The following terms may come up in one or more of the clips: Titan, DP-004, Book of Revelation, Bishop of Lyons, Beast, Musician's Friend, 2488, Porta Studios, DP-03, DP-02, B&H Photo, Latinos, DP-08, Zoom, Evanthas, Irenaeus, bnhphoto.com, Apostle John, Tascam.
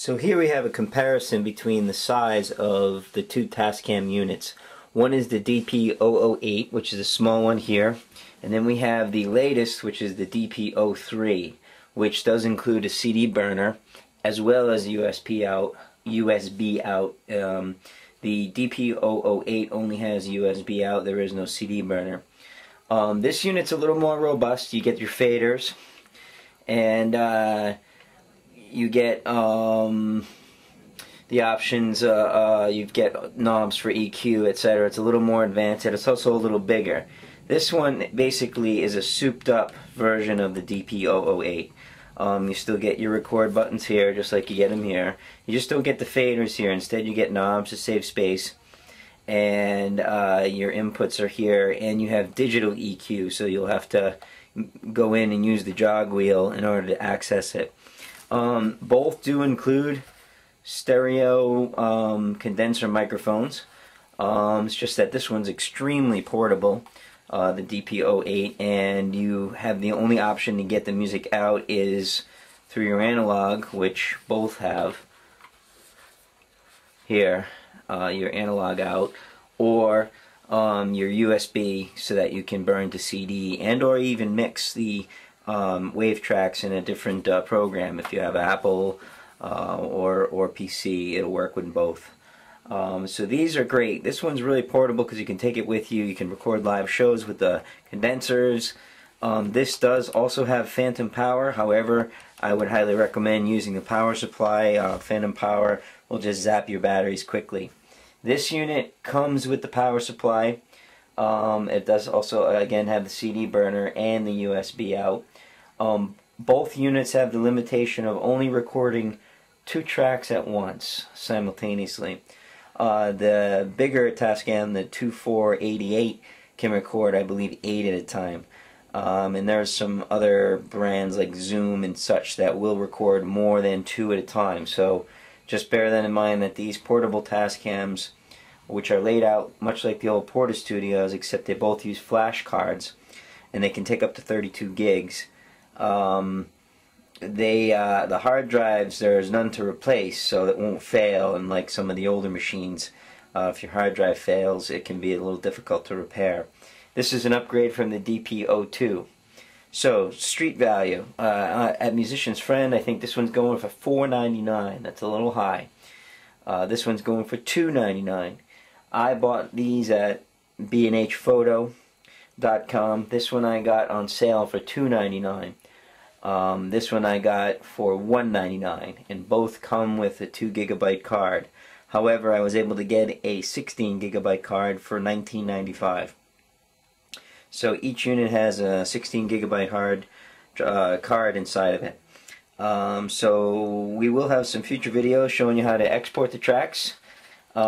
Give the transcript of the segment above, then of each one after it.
So here we have a comparison between the size of the two Tascam units. One is the DP-08, which is a small one here, and then we have the latest, which is the DP-03, which does include a CD burner as well as USB out. The DP-08 only has USB out, there is no CD burner. This unit's a little more robust. You get your faders, and you get the options, you get knobs for EQ, etc. It's a little more advanced, and it's also a little bigger. This one basically is a souped up version of the DP-08. You still get your record buttons here, just like you get them here. You just don't get the faders here. Instead you get knobs to save space, and your inputs are here, and you have digital EQ, so you'll have to go in and use the jog wheel in order to access it. Both do include stereo condenser microphones. It's just that this one's extremely portable, the DP-08, and you have the only option to get the music out is through your analog, which both have here, your analog out, or your USB, so that you can burn to CD and or even mix the wave tracks in a different program. If you have Apple or PC, it'll work with both. So these are great. This one's really portable because you can take it with you. You can record live shows with the condensers. This does also have phantom power. However, I would highly recommend using the power supply. Phantom power will just zap your batteries quickly. This unit comes with the power supply. It does also, again, have the CD burner and the USB out. Both units have the limitation of only recording 2 tracks at once, simultaneously. The bigger Tascam, the 2488, can record, I believe, 8 at a time. And there's some other brands like Zoom and such that will record more than 2 at a time. So just bear that in mind, that these portable Tascams, which are laid out much like the old Porta Studios, except they both use flash cards, and they can take up to 32 gigs. The hard drives, there's none to replace, so it won't fail, unlike some of the older machines. If your hard drive fails, it can be a little difficult to repair. This is an upgrade from the DP-02. So, street value. At Musician's Friend, I think this one's going for $4.99. That's a little high. This one's going for $2.99. I bought these at bnhphoto.com. This one I got on sale for $2.99. This one I got for $1.99, and both come with a 2 GB card. However, I was able to get a 16 GB card for $19.95. So each unit has a 16 GB hard card inside of it. So we will have some future videos showing you how to export the tracks. I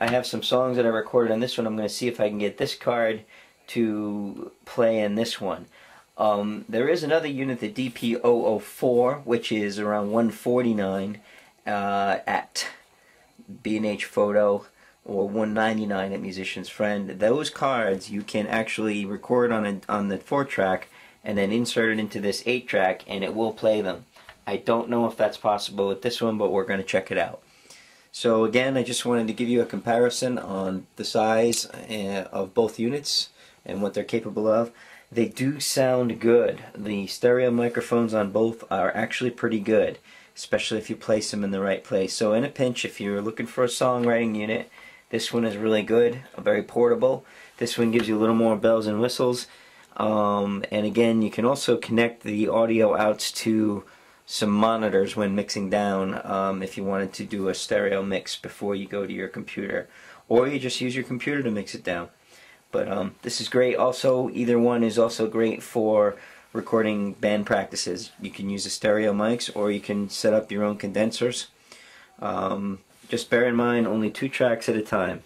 have some songs that I recorded on this one. I'm going to see if I can get this card to play in this one. There is another unit, the DP-004, which is around $149 at B&H Photo, or $199 at Musician's Friend. Those cards you can actually record on the 4-track and then insert it into this 8-track, and it will play them. I don't know if that's possible with this one, but we're going to check it out. So again, I just wanted to give you a comparison on the size of both units and what they're capable of. They do sound good. The stereo microphones on both are actually pretty good, especially if you place them in the right place. So in a pinch, if you're looking for a songwriting unit, this one is really good, very portable. This one gives you a little more bells and whistles. And again, you can also connect the audio outs to some monitors when mixing down, if you wanted to do a stereo mix before you go to your computer. Or you just use your computer to mix it down. But this is great. Also, either one is also great for recording band practices. You can use the stereo mics, or you can set up your own condensers. Just bear in mind, only 2 tracks at a time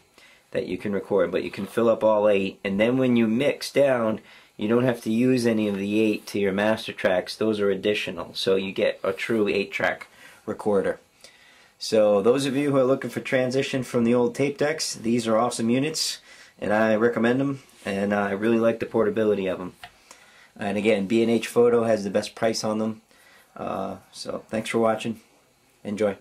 that you can record, but you can fill up all 8. And then when you mix down, you don't have to use any of the 8 to your master tracks. Those are additional, so you get a true 8-track recorder. So those of you who are looking for transition from the old tape decks, these are awesome units, and I recommend them, and I really like the portability of them. And again, B&H Photo has the best price on them. So thanks for watching. Enjoy.